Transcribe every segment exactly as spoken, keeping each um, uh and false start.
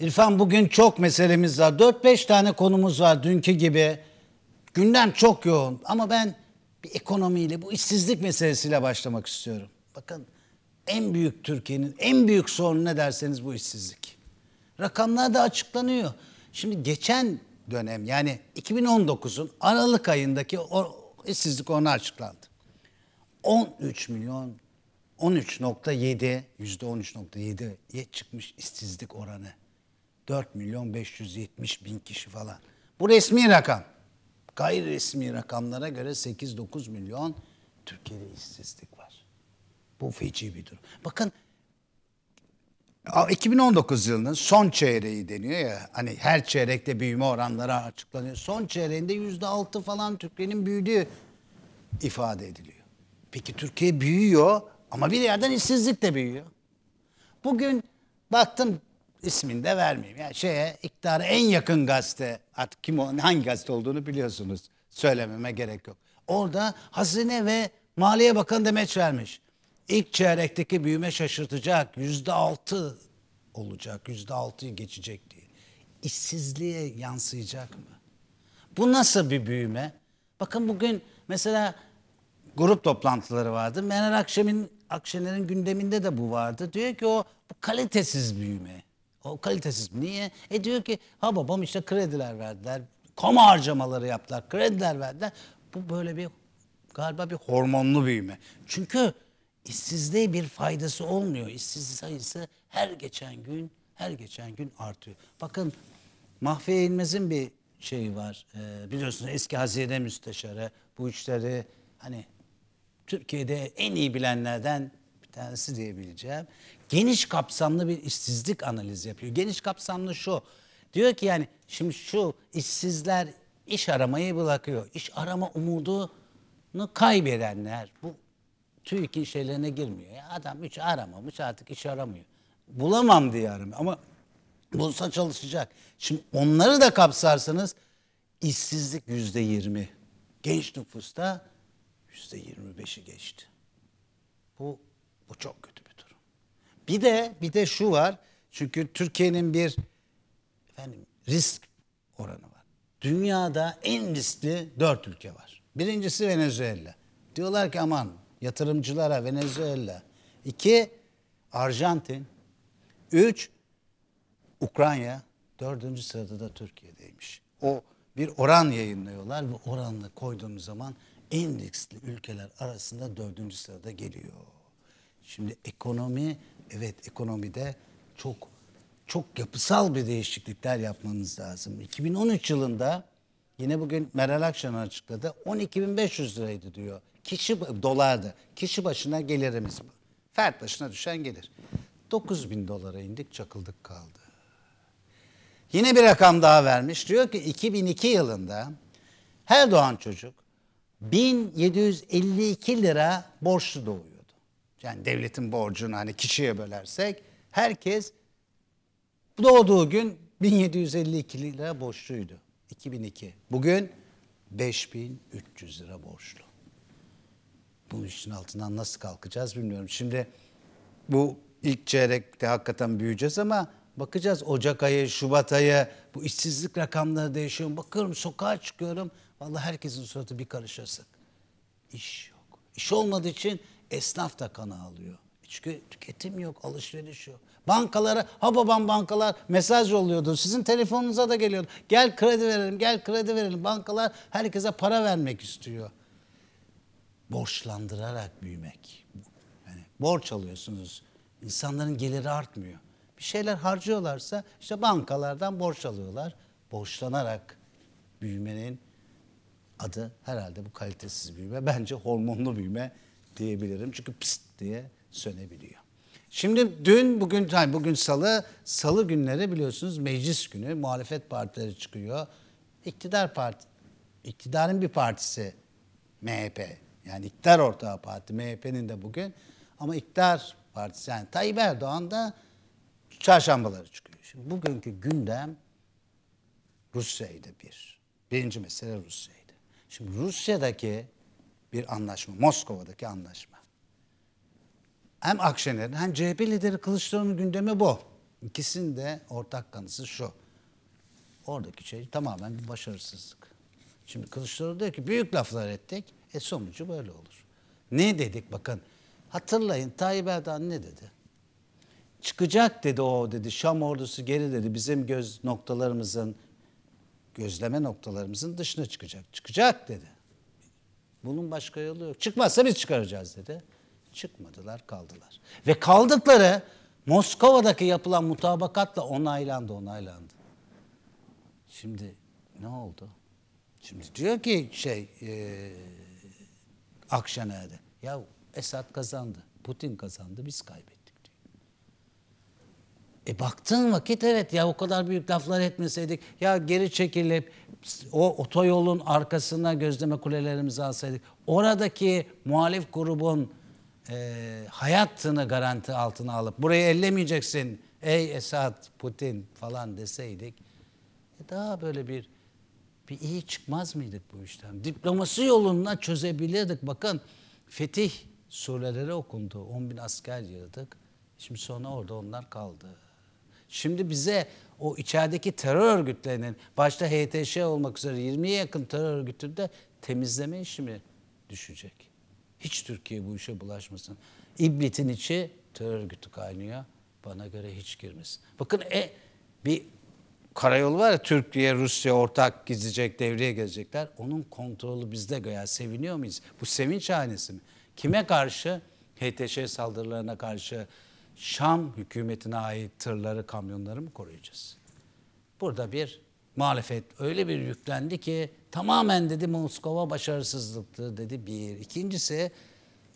İrfan, bugün çok meselemiz var. dört beş tane konumuz var dünkü gibi. Gündem çok yoğun ama ben bir ekonomiyle, bu işsizlik meselesiyle başlamak istiyorum. Bakın, en büyük Türkiye'nin en büyük sorunu ne derseniz bu işsizlik. Rakamlar da açıklanıyor. Şimdi geçen dönem, yani iki bin on dokuzun Aralık ayındaki o işsizlik oranı açıklandı. on üç milyon, on üç nokta yedi, yüzde on üç nokta yedi'ye çıkmış işsizlik oranı. dört milyon beş yüz yetmiş bin kişi falan. Bu resmi rakam. Gayri resmi rakamlara göre sekiz dokuz milyon Türkiye'de işsizlik var. Bu feci bir durum. Bakın, iki bin on dokuz yılının son çeyreği deniyor ya, hani her çeyrekte büyüme oranları açıklanıyor. Son çeyreğinde yüzde altı falan Türkiye'nin büyüdüğü ifade ediliyor. Peki Türkiye büyüyor ama bir yerden işsizlik de büyüyor. Bugün baktım, ismini de vermeyeyim. Yani şeye, iktidara en yakın gazete, artık kim o, hangi gazete olduğunu biliyorsunuz. Söylememe gerek yok. Orada Hazine ve Maliye Bakanı demeç vermiş. İlk çeyrekteki büyüme şaşırtacak, yüzde altı olacak, yüzde altıyı geçecek diye. İşsizliğe yansıyacak mı? Bu nasıl bir büyüme? Bakın, bugün mesela grup toplantıları vardı. Meral Akşener'in Akşener'in gündeminde de bu vardı. Diyor ki o bu kalitesiz büyüme. O kalitesiz niye? E diyor ki ha babam işte krediler verdiler, kamu harcamaları yaptılar, krediler verdiler. Bu böyle bir galiba bir hormonlu büyüme. Çünkü İşsizliğe bir faydası olmuyor. İşsiz sayısı her geçen gün, her geçen gün artıyor. Bakın, Mahfiye İlmez'in bir şeyi var. Ee, biliyorsunuz, eski hazine müsteşarı, bu işleri hani Türkiye'de en iyi bilenlerden bir tanesi diyebileceğim. Geniş kapsamlı bir işsizlik analizi yapıyor. Geniş kapsamlı şu. Diyor ki yani şimdi şu işsizler iş aramayı bırakıyor. İş arama umudunu kaybedenler bu TÜİK'in şeylerine girmiyor. Yani adam hiç aramamış, artık iş aramıyor. Bulamam diye aramıyor ama bulsa çalışacak. Şimdi onları da kapsarsanız işsizlik yüzde yirmi. Genç nüfusta yüzde yirmi beşi geçti. Bu, bu çok kötü bir durum. Bir de bir de şu var. Çünkü Türkiye'nin bir efendim, risk oranı var. Dünyada en riskli dört ülke var. Birincisi Venezuela. Diyorlar ki aman yatırımcılara Venezuela. İki, Arjantin. Üç, Ukrayna. Dördüncü sırada da Türkiye'deymiş. O bir oran yayınlıyorlar ve oranla koyduğumuz zaman en riskli ülkeler arasında dördüncü sırada geliyor. Şimdi ekonomi, evet ekonomide çok çok yapısal bir değişiklikler yapmamız lazım. iki bin on üç yılında yine bugün Meral Akşan açıkladı. on iki bin beş yüz liraydı diyor. Kişi dolardı. Kişi başına gelirimiz. Fert başına düşen gelir. dokuz bin dolara indik, çakıldık kaldı. Yine bir rakam daha vermiş. Diyor ki iki bin iki yılında her doğan çocuk bin yedi yüz elli iki lira borçlu doğuyordu. Yani devletin borcunu hani kişiye bölersek herkes doğduğu gün bin yedi yüz elli iki lira borçluydu. iki bin iki. Bugün beş bin üç yüz lira borçlu. Bunun için altından nasıl kalkacağız bilmiyorum. Şimdi bu ilk çeyrekte hakikaten büyüyeceğiz ama bakacağız Ocak ayı, Şubat ayı bu işsizlik rakamları değişiyor. Bakıyorum, sokağa çıkıyorum. Vallahi herkesin suratı bir karışırsak. İş yok. İş olmadığı için esnaf da kana alıyor. Çünkü tüketim yok, alışveriş yok. Bankalara, ha babam bankalar mesaj yolluyordu. Sizin telefonunuza da geliyordu. Gel kredi verelim, gel kredi verelim. Bankalar herkese para vermek istiyor. Borçlandırarak büyümek. Yani borç alıyorsunuz. İnsanların geliri artmıyor. Bir şeyler harcıyorlarsa işte bankalardan borç alıyorlar. Borçlanarak büyümenin adı herhalde bu kalitesiz büyüme. Bence hormonlu büyüme diyebilirim. Çünkü pıst diye sönebiliyor. Şimdi dün, bugün, hayır, bugün salı, salı günleri biliyorsunuz meclis günü. Muhalefet partileri çıkıyor. İktidar parti, iktidarın bir partisi M H P. Yani iktidar ortağı parti M H P'nin de bugün. Ama iktidar partisi yani Tayyip Erdoğan da çarşambaları çıkıyor. Şimdi bugünkü gündem Rusya'ydı bir. Birinci mesele Rusya'ydı. Şimdi Rusya'daki bir anlaşma, Moskova'daki anlaşma. Hem Akşener'in hem C H P lideri Kılıçdaroğlu'nun gündemi bu. İkisinin de ortak kanısı şu. Oradaki şey tamamen bir başarısızlık. Şimdi Kılıçdaroğlu diyor ki büyük laflar ettik. E sonucu böyle olur. Ne dedik bakın. Hatırlayın Tayyip Erdoğan ne dedi? Çıkacak dedi o dedi. Şam ordusu geri dedi. Bizim göz noktalarımızın, gözleme noktalarımızın dışına çıkacak. Çıkacak dedi. Bunun başka yolu yok. Çıkmazsa biz çıkaracağız dedi. Çıkmadılar, kaldılar. Ve kaldıkları Moskova'daki yapılan mutabakatla onaylandı, onaylandı. Şimdi ne oldu? Şimdi diyor ki şey e, Akşener'de ya Esad kazandı, Putin kazandı, biz kaybettik diyor. E baktığın vakit evet ya o kadar büyük laflar etmeseydik, ya geri çekilip o otoyolun arkasına gözleme kulelerimizi alsaydık, oradaki muhalif grubun e, hayatını garanti altına alıp burayı ellemeyeceksin ey Esad, Putin falan deseydik e, daha böyle bir Bir iyi çıkmaz mıydık bu işten? Diplomasi yoluna çözebilirdik. Bakın fetih sureleri okundu. on bin asker yığdık. Şimdi sonra orada onlar kaldı. Şimdi bize o içerideki terör örgütlerinin, başta H T S olmak üzere yirmiye yakın terör örgütünü de temizleme işi mi düşecek? Hiç Türkiye bu işe bulaşmasın. İblitin içi terör örgütü kaynıyor. Bana göre hiç girmesin. Bakın e, bir... karayolu var ya, Türkiye, Rusya ortak gidecek, devreye gelecekler. Onun kontrolü bizde göya. Seviniyor muyuz? Bu sevinç hanesi mi? Kime karşı? H T S saldırılarına karşı Şam hükümetine ait tırları, kamyonları mı koruyacağız? Burada bir muhalefet öyle bir yüklendi ki tamamen dedi Moskova başarısızlıktı dedi bir. İkincisi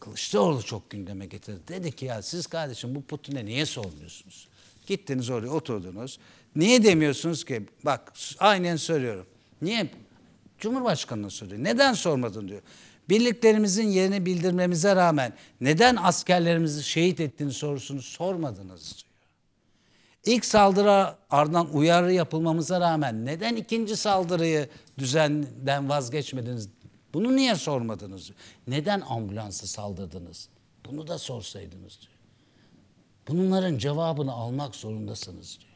Kılıçdaroğlu çok gündeme getirdi. Dedi ki ya siz kardeşim bu Putin'e niye sormuyorsunuz? Gittiniz oraya oturdunuz. Niye demiyorsunuz ki? Bak aynen söylüyorum. Niye? Cumhurbaşkanı'na soruyor. Neden sormadın diyor. Birliklerimizin yerini bildirmemize rağmen neden askerlerimizi şehit ettiğini sorusunu sormadınız diyor. İlk saldırı ardından uyarı yapılmamıza rağmen neden ikinci saldırıyı düzenden vazgeçmediniz? Bunu niye sormadınız diyor. Neden ambulansa saldırdınız? Bunu da sorsaydınız diyor. Bunların cevabını almak zorundasınız diyor.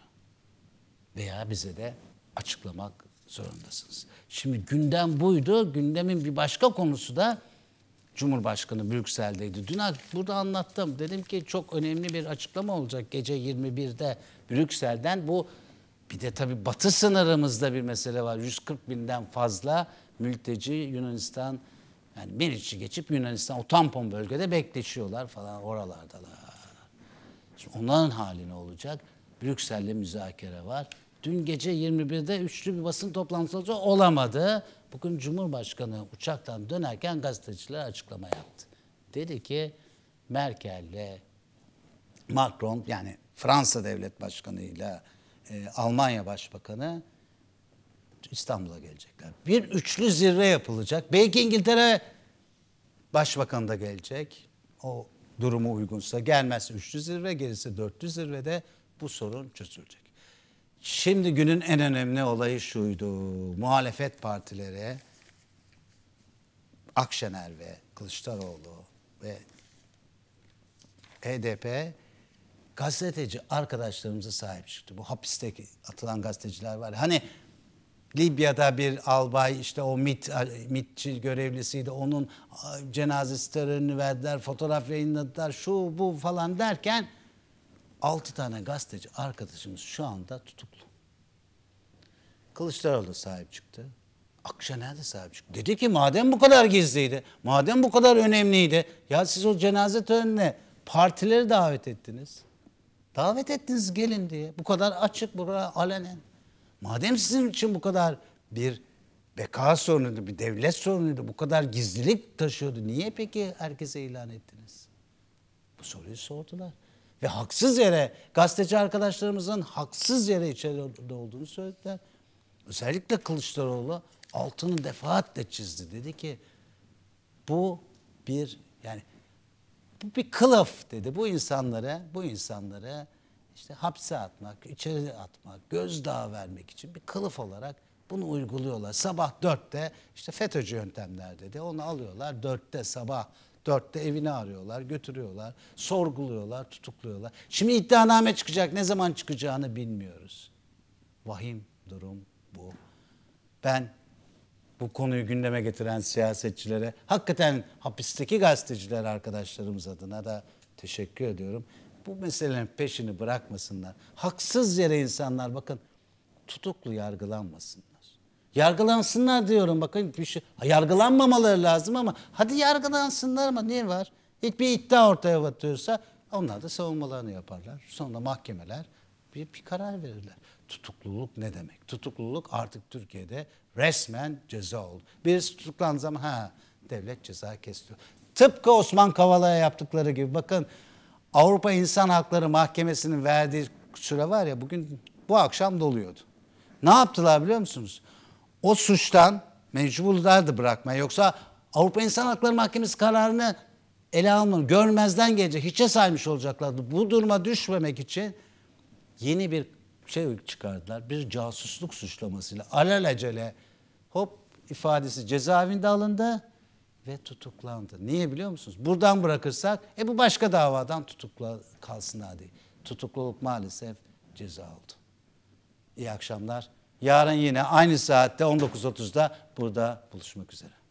Veya bize de açıklamak zorundasınız. Şimdi gündem buydu. Gündemin bir başka konusu da Cumhurbaşkanı Brüksel'deydi. Dün burada anlattım. Dedim ki çok önemli bir açıklama olacak gece yirmi birde Brüksel'den. Bu bir de tabii batı sınırımızda bir mesele var. yüz kırk binden fazla mülteci Yunanistan, yani Meriç'i geçip Yunanistan o tampon bölgede bekleşiyorlar falan oralardalar. Şimdi onların hali ne olacak? Brüksel'le müzakere var. Dün gece yirmi birde üçlü bir basın toplantısı olamadı. Bugün Cumhurbaşkanı uçaktan dönerken gazetecilere açıklama yaptı. Dedi ki Merkel'le Macron, yani Fransa Devlet Başkanı'yla e, Almanya Başbakanı İstanbul'a gelecekler. Bir üçlü zirve yapılacak. Belki İngiltere Başbakanı da gelecek. O durumu uygunsa gelmezse üçlü zirve, gelirse dörtlü zirvede bu sorun çözülecek. Şimdi günün en önemli olayı şuydu. Muhalefet partileri Akşener ve Kılıçdaroğlu ve H D P gazeteci arkadaşlarımıza sahip çıktı. Bu hapisteki atılan gazeteciler var. Hani Libya'da bir albay işte o MIT, MIT'çi görevlisiydi. Onun cenazesi törenini verdiler, fotoğraf yayınladılar, şu bu falan derken altı tane gazeteci arkadaşımız şu anda tutuklu. Kılıçdaroğlu sahip çıktı. Akşener de sahip çıktı. Dedi ki madem bu kadar gizliydi, madem bu kadar önemliydi, ya siz o cenaze törenine partileri davet ettiniz. Davet ettiniz gelin diye. Bu kadar açık, bu kadar alenen. Madem sizin için bu kadar bir beka sorunuydu, bir devlet sorunuydu, bu kadar gizlilik taşıyordu, niye peki herkese ilan ettiniz? Bu soruyu sordular. Ve haksız yere, gazeteci arkadaşlarımızın haksız yere içeride olduğunu söylediler. Özellikle Kılıçdaroğlu altını defaatle çizdi. Dedi ki bu bir yani bu bir kılıf dedi. Bu insanlara, bu insanlara işte hapse atmak, içeri atmak, gözdağı vermek için bir kılıf olarak bunu uyguluyorlar. Sabah dörtte işte FETÖ'cü yöntemler dedi. Onu alıyorlar. Dörtte sabah dörtte evini arıyorlar, götürüyorlar, sorguluyorlar, tutukluyorlar. Şimdi iddianame çıkacak, ne zaman çıkacağını bilmiyoruz. Vahim durum bu. Ben bu konuyu gündeme getiren siyasetçilere, hakikaten hapisteki gazeteciler arkadaşlarımız adına da teşekkür ediyorum. Bu meselenin peşini bırakmasınlar. Haksız yere insanlar, bakın, tutuklu yargılanmasınlar. Yargılansınlar diyorum, bakın, bir şey, yargılanmamaları lazım ama hadi yargılansınlar, ama ne var? Hiçbir iddia ortaya batıyorsa onlar da savunmalarını yaparlar. Sonra mahkemeler bir, bir karar verirler. Tutukluluk ne demek? Tutukluluk artık Türkiye'de resmen ceza oldu. Birisi tutuklandığı zaman ha devlet ceza kesiyor. Tıpkı Osman Kavala'ya yaptıkları gibi, bakın, Avrupa İnsan Hakları Mahkemesi'nin verdiği süre var ya, bugün bu akşam doluyordu. Ne yaptılar biliyor musunuz? O suçtan mecburlardı bırakmaya. Yoksa Avrupa İnsan Hakları Mahkemesi kararını ele almadan, görmezden gelecek, hiçe saymış olacaklardı. Bu duruma düşmemek için yeni bir şey çıkardılar. Bir casusluk suçlamasıyla alelacele hop ifadesi cezaevinde alındı ve tutuklandı. Niye biliyor musunuz? Buradan bırakırsak e bu başka davadan tutukla kalsın hadi. Tutukluluk maalesef ceza oldu. İyi akşamlar. Yarın yine aynı saatte on dokuz otuzda burada buluşmak üzere.